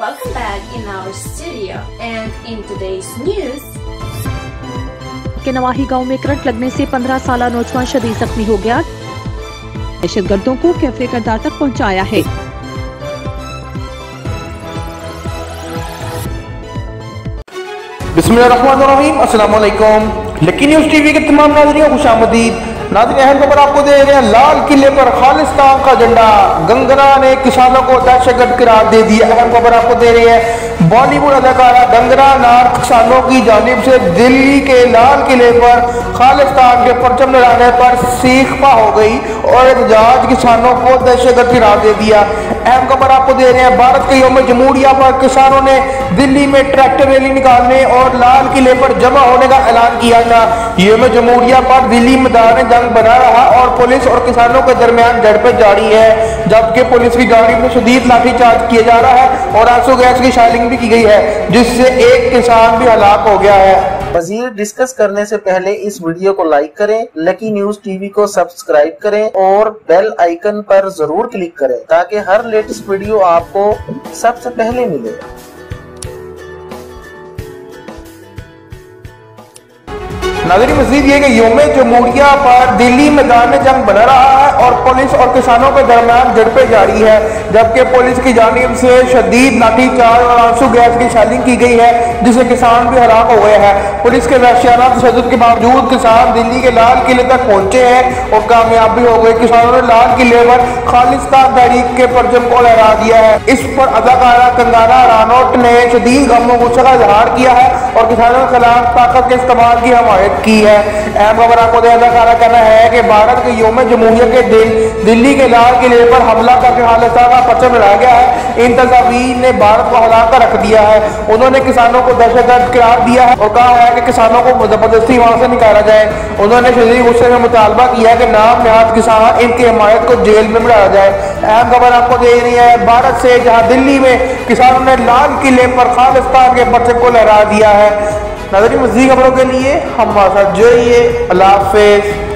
Welcome back in our studio and in today's news. के नवाही गांव में करंट लगने से 15 साला नौजवान शदीद जख्मी हो गया। दहशतगर्दों को कैफे करदार तक पहुंचाया है। बिस्मिल्लाहिर्रहमानिर्रहीम, अस्सलामुअलैकुम। लकी न्यूज़ टीवी के तमाम नाज़रीन को खुशामदीद। नाज़रीन, अहम खबर आपको दे रहे हैं। लाल किले पर खालिस्तान का झंडा, कंगना ने किसानों को दहशतगर्द करार दे दिया। अहम खबर आपको दे रहे हैं। बॉलीवुड अदाकारा कंगना रनौत किसानों की जानिब से दिल्ली के लाल किले पर खालिस्तान के परचम लहराने पर सीखपा हो गई और एहतजाज किसानों को दहशतगर्द करार दे दिया। अहम खबर आपको दे रहे हैं। भारत के यौम जमहूरिया पर किसानों ने दिल्ली में ट्रैक्टर रैली निकालने और लाल किले पर जमा होने का ऐलान किया था। यौम जमहूरिया पर दिल्ली मैदान जंग बना रहा और पुलिस और किसानों के दरमियान झड़पें जारी है, जबकि पुलिस की गाड़ी में शदीद लाठीचार्ज किया जा रहा है और आंसू गैस की शायलिंग भी की गई है, जिससे एक किसान भी हलाक हो गया है। मज़ीद डिस्कस करने से पहले इस वीडियो को लाइक करें, लकी न्यूज़ टीवी को सब्सक्राइब करें और बेल आइकन पर जरूर क्लिक करें ताकि हर लेटेस्ट वीडियो आपको सबसे पहले मिले। नाज़रीन, मज़ीद ये कि यौम जमहूरिया पर दिल्ली मैदान जंग बना रहा है और पुलिस और किसानों के दरमियान झड़पें जारी है, जबकि पुलिस की जानिब से शदीद लाठीचार्ज और आंसू गैस की शायलिंग की गई है, जिससे किसान भी हलाक हो गया है। पुलिस के वहशियाना तशद्दुद के बावजूद किसान दिल्ली के लाल किले तक पहुंचे हैं और कामयाब भी हो गए। किसानों ने लाल किले पर खालिस्तान तहरीक के परचम को लहरा दिया है। इस पर अदाकारा कंगना रनौत ने शदीद गम व गुस्से का इजहार किया है और किसानों के खिलाफ ताकत के इस्तेमाल की हमायत की है। अहम खबर आपको अदाकारा कहना है कि भारत के यौम जमहूरिया के दिन दिल्ली के लाल किले पर हमला करके खालिस्तान का परचम लहराया गया है। इन तस्वीर ने भारत को हिला कर रख दिया है। उन्होंने किसानों को दहशतगर्द करार दिया है और कहा है कि किसानों को जबरदस्ती वहां से निकाला जाए। उन्होंने शदीद गुस्से में मुतालबा किया कि नाम नहाद किसान इनकी हिमायत को जेल में डाला जाए। अहम खबर आपको दे रही है भारत से, जहाँ दिल्ली में किसानों ने लाल किले पर खालिस्तान के परचम को लहरा दिया है। नाज़रीन, मज़ीद खबरों के लिए हमारे साथ जुड़िए। अल्लाह हाफ़िज़।